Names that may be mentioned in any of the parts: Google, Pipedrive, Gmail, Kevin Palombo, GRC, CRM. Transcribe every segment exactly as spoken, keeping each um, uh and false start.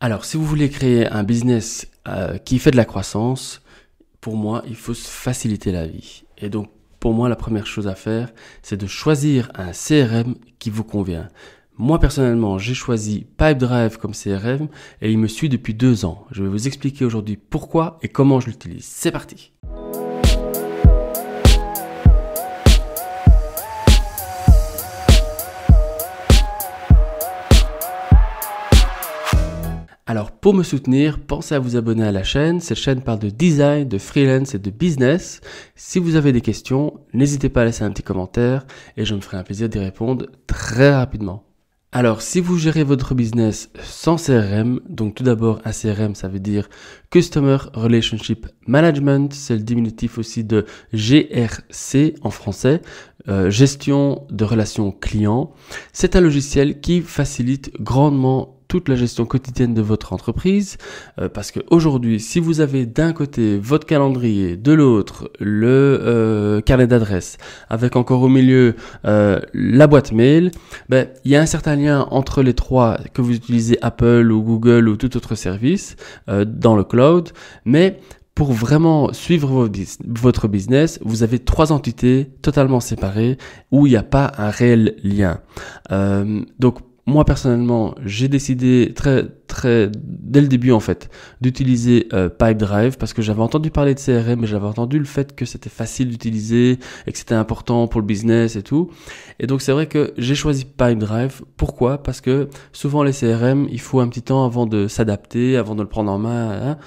Alors, si vous voulez créer un business euh, qui fait de la croissance, pour moi, il faut se faciliter la vie. Et donc, pour moi, la première chose à faire, c'est de choisir un C R M qui vous convient. Moi, personnellement, j'ai choisi Pipedrive comme C R M et il me suit depuis deux ans. Je vais vous expliquer aujourd'hui pourquoi et comment je l'utilise. C'est parti! Alors, pour me soutenir, pensez à vous abonner à la chaîne. Cette chaîne parle de design, de freelance et de business. Si vous avez des questions, n'hésitez pas à laisser un petit commentaire et je me ferai un plaisir d'y répondre très rapidement. Alors, si vous gérez votre business sans C R M, donc tout d'abord, un C R M, ça veut dire Customer Relationship Management. C'est le diminutif aussi de G R C en français, euh, gestion de relations clients. C'est un logiciel qui facilite grandement toute la gestion quotidienne de votre entreprise, euh, parce que aujourd'hui, si vous avez d'un côté votre calendrier, de l'autre le euh, carnet d'adresses, avec encore au milieu euh, la boîte mail, ben il y a un certain lien entre les trois que vous utilisez Apple ou Google ou tout autre service euh, dans le cloud, mais pour vraiment suivre votre business, vous avez trois entités totalement séparées où il n'y a pas un réel lien. Euh, donc moi, personnellement, j'ai décidé très, très, dès le début, en fait, d'utiliser euh, Pipedrive parce que j'avais entendu parler de C R M et j'avais entendu le fait que c'était facile d'utiliser et que c'était important pour le business et tout. Et donc, c'est vrai que j'ai choisi Pipedrive. Pourquoi? Parce que souvent, les C R M, il faut un petit temps avant de s'adapter, avant de le prendre en main. Hein.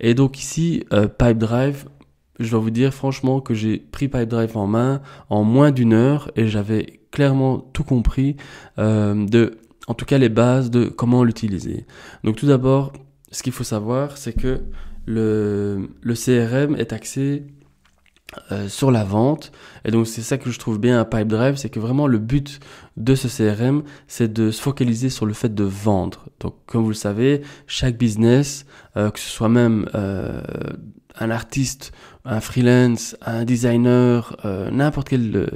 Et donc, ici, euh, Pipedrive, je dois vous dire franchement que j'ai pris Pipedrive en main en moins d'une heure et j'avais clairement tout compris euh, de... en tout cas les bases de comment l'utiliser. Donc tout d'abord, ce qu'il faut savoir, c'est que le, le C R M est axé euh, sur la vente. Et donc c'est ça que je trouve bien à Pipedrive, c'est que vraiment le but de ce C R M, c'est de se focaliser sur le fait de vendre. Donc comme vous le savez, chaque business, euh, que ce soit même euh, un artiste, un freelance, un designer, euh, n'importe quelle euh,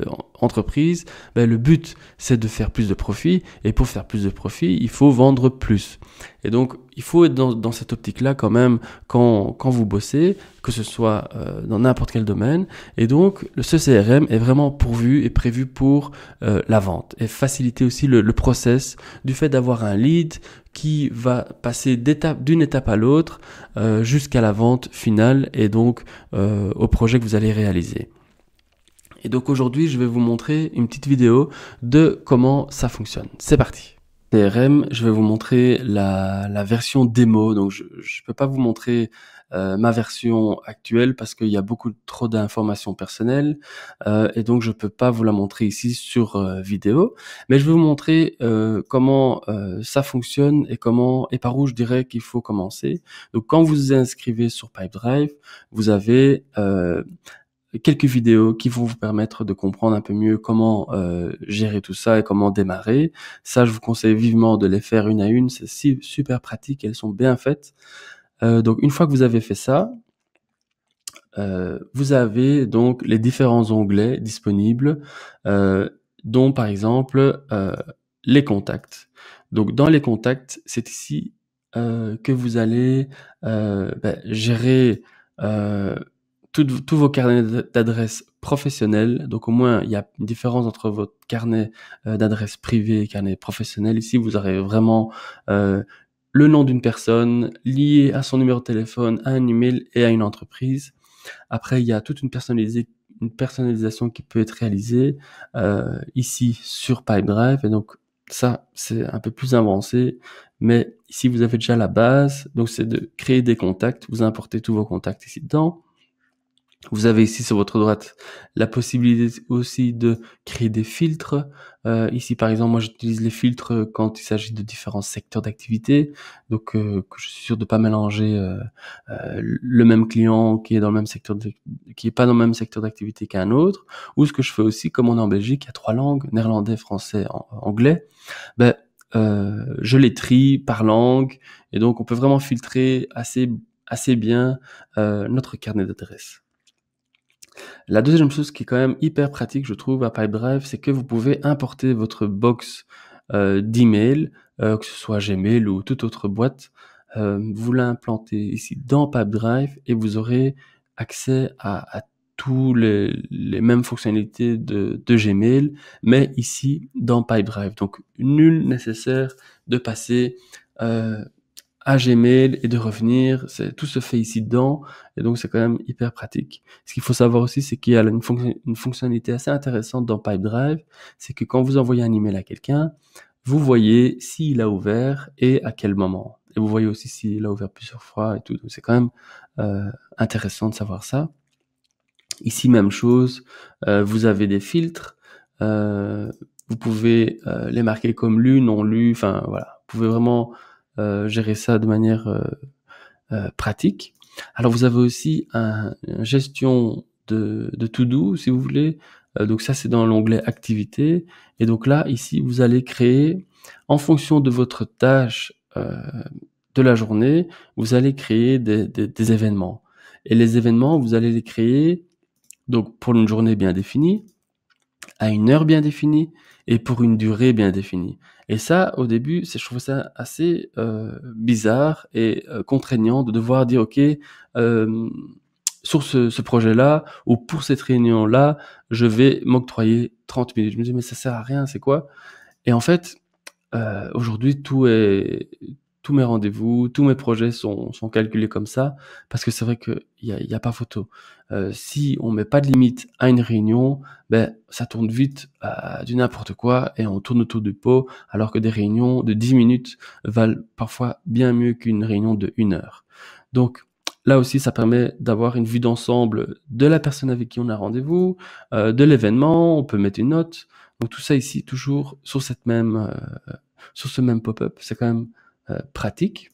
entreprise, ben, le but c'est de faire plus de profit et pour faire plus de profit, il faut vendre plus. Et donc, il faut être dans, dans cette optique-là quand même quand, quand vous bossez, que ce soit euh, dans n'importe quel domaine. Et donc, ce C R M est vraiment pourvu et prévu pour euh, la vente et faciliter aussi le, le process du fait d'avoir un lead qui va passer d'étape d'une étape à l'autre euh, jusqu'à la vente finale et donc euh, au projet que vous allez réaliser. Et donc aujourd'hui, je vais vous montrer une petite vidéo de comment ça fonctionne. C'est parti. C R M, je vais vous montrer la, la version démo. Donc je ne peux pas vous montrer euh, ma version actuelle parce qu'il y a beaucoup trop d'informations personnelles euh, et donc je ne peux pas vous la montrer ici sur euh, vidéo. Mais je vais vous montrer euh, comment euh, ça fonctionne et comment et par où je dirais qu'il faut commencer. Donc quand vous vous inscrivez sur Pipedrive, vous avez euh, quelques vidéos qui vont vous permettre de comprendre un peu mieux comment euh, gérer tout ça et comment démarrer. Ça, je vous conseille vivement de les faire une à une. C'est si super pratique, elles sont bien faites. Euh, donc, une fois que vous avez fait ça, euh, vous avez donc les différents onglets disponibles, euh, dont par exemple euh, les contacts. Donc, dans les contacts, c'est ici euh, que vous allez euh, bah, gérer... Euh, tous vos carnets d'adresses professionnels. Donc au moins, il y a une différence entre votre carnet euh, d'adresses privées et carnet professionnel. Ici, vous aurez vraiment euh, le nom d'une personne lié à son numéro de téléphone, à un email et à une entreprise. Après, il y a toute une, personnalisa une personnalisation qui peut être réalisée euh, ici sur Pipedrive. Et donc ça, c'est un peu plus avancé. Mais ici, vous avez déjà la base. Donc c'est de créer des contacts. Vous importez tous vos contacts ici dedans. Vous avez ici sur votre droite la possibilité aussi de créer des filtres. Euh, ici, par exemple, moi, j'utilise les filtres quand il s'agit de différents secteurs d'activité. Donc, euh, je suis sûr de pas mélanger euh, euh, le même client qui est dans le même secteur, de, qui est pas dans le même secteur d'activité qu'un autre. Ou ce que je fais aussi, comme on est en Belgique, il y a trois langues, néerlandais, français, en, anglais. Ben, euh, je les trie par langue et donc on peut vraiment filtrer assez, assez bien euh, notre carnet d'adresses. La deuxième chose qui est quand même hyper pratique, je trouve, à Pipedrive, c'est que vous pouvez importer votre box euh, d'email, euh, que ce soit Gmail ou toute autre boîte, euh, vous l'implantez ici dans Pipedrive et vous aurez accès à, à tous les, les mêmes fonctionnalités de, de Gmail, mais ici dans Pipedrive. Donc, nul nécessaire de passer euh, à Gmail et de revenir. Tout se fait ici dedans, et donc c'est quand même hyper pratique. Ce qu'il faut savoir aussi, c'est qu'il y a une, fonction, une fonctionnalité assez intéressante dans Pipedrive, c'est que quand vous envoyez un email à quelqu'un, vous voyez s'il a ouvert et à quel moment. Et vous voyez aussi s'il a ouvert plusieurs fois et tout. Donc c'est quand même euh, intéressant de savoir ça. Ici, même chose, euh, vous avez des filtres, euh, vous pouvez euh, les marquer comme lus, non lus, enfin voilà, vous pouvez vraiment euh, gérer ça de manière euh, euh, pratique. Alors, vous avez aussi un, une gestion de, de to-do, si vous voulez, euh, donc ça c'est dans l'onglet activités, et donc là, ici, vous allez créer, en fonction de votre tâche euh, de la journée, vous allez créer des, des, des événements. Et les événements, vous allez les créer donc pour une journée bien définie, à une heure bien définie et pour une durée bien définie. Et ça, au début, je trouve ça assez euh, bizarre et euh, contraignant de devoir dire, OK, euh, sur ce, ce projet-là ou pour cette réunion-là, je vais m'octroyer trente minutes. Je me dis, mais ça sert à rien, c'est quoi? Et en fait, euh, aujourd'hui, tout est... tous mes rendez-vous, tous mes projets sont, sont calculés comme ça, parce que c'est vrai qu'il n'y a, y a pas photo. Euh, si on met pas de limite à une réunion, ben ça tourne vite euh, du n'importe quoi et on tourne autour du pot, alors que des réunions de dix minutes valent parfois bien mieux qu'une réunion de une heure. Donc là aussi, ça permet d'avoir une vue d'ensemble de la personne avec qui on a rendez-vous, euh, de l'événement, on peut mettre une note. Donc tout ça ici, toujours sur, cette même, euh, sur ce même pop-up, c'est quand même Euh, pratique.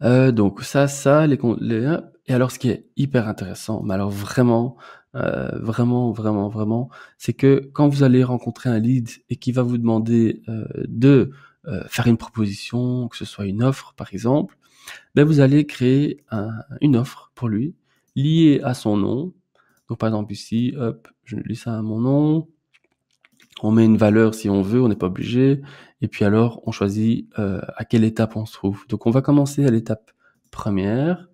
Euh, donc ça, ça, les, les... Et alors ce qui est hyper intéressant, mais alors vraiment, euh, vraiment, vraiment, vraiment, c'est que quand vous allez rencontrer un lead et qu'il va vous demander euh, de euh, faire une proposition, que ce soit une offre par exemple, ben vous allez créer un, une offre pour lui, liée à son nom. Donc par exemple ici, hop, je lis ça à mon nom. On met une valeur si on veut, on n'est pas obligé. Et puis alors, on choisit euh, à quelle étape on se trouve. Donc, on va commencer à l'étape première.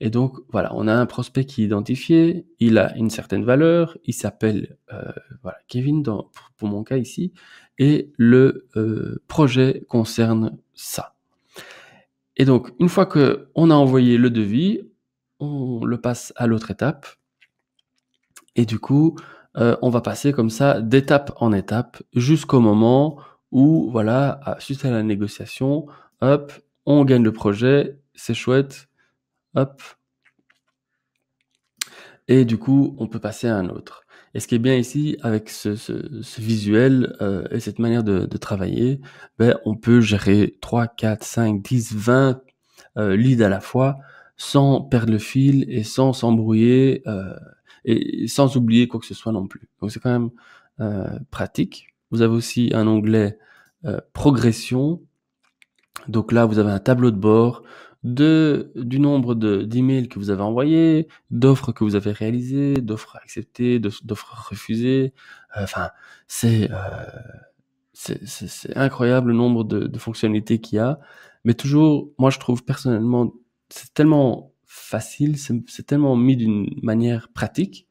Et donc, voilà, on a un prospect qui est identifié. Il a une certaine valeur. Il s'appelle euh, voilà, Kevin, dans, pour, pour mon cas ici. Et le euh, projet concerne ça. Et donc, une fois qu'on a envoyé le devis, on le passe à l'autre étape. Et du coup... Euh, on va passer comme ça d'étape en étape jusqu'au moment où, voilà, suite à la négociation, hop, on gagne le projet, c'est chouette, hop. Et du coup, on peut passer à un autre. Et ce qui est bien ici, avec ce, ce, ce visuel euh, et cette manière de, de travailler, ben, on peut gérer trois, quatre, cinq, dix, vingt euh, leads à la fois sans perdre le fil et sans s'embrouiller euh, et sans oublier quoi que ce soit non plus. Donc c'est quand même euh, pratique. Vous avez aussi un onglet euh, progression. Donc là, vous avez un tableau de bord de, du nombre de, d'emails que vous avez envoyés, d'offres que vous avez réalisées, d'offres acceptées, d'offres refusées. Enfin, euh, c'est, euh, c'est, c'est, c'est incroyable le nombre de, de fonctionnalités qu'il y a. Mais toujours, moi je trouve personnellement, c'est tellement... facile, c'est tellement mis d'une manière pratique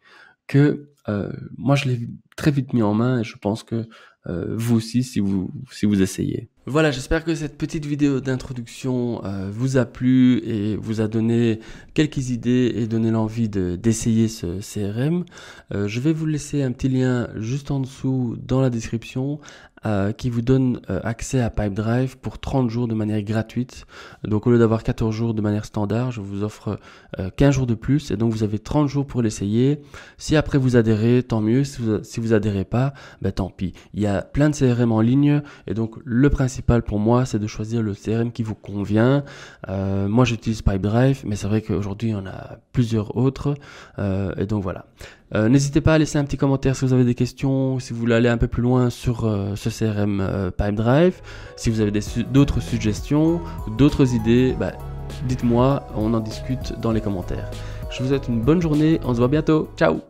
que euh, moi je l'ai très vite mis en main et je pense que euh, vous aussi si vous, si vous essayez. Voilà, j'espère que cette petite vidéo d'introduction euh, vous a plu et vous a donné quelques idées et donné l'envie d'essayer ce C R M. Euh, je vais vous laisser un petit lien juste en dessous dans la description euh, qui vous donne euh, accès à Pipedrive pour trente jours de manière gratuite. Donc au lieu d'avoir quatorze jours de manière standard, je vous offre euh, quinze jours de plus et donc vous avez trente jours pour l'essayer. Si après vous adhérez, tant mieux. Si vous, si vous adhérez pas, bah, tant pis. Il y a plein de C R M en ligne et donc le principe principal pour moi, c'est de choisir le C R M qui vous convient. Euh, moi, j'utilise Pipedrive, mais c'est vrai qu'aujourd'hui, on a plusieurs autres. Euh, et donc, voilà. Euh, n'hésitez pas à laisser un petit commentaire si vous avez des questions, si vous voulez aller un peu plus loin sur euh, ce C R M euh, Pipedrive. Si vous avez d'autres su suggestions, d'autres idées, bah, dites-moi, on en discute dans les commentaires. Je vous souhaite une bonne journée. On se voit bientôt. Ciao!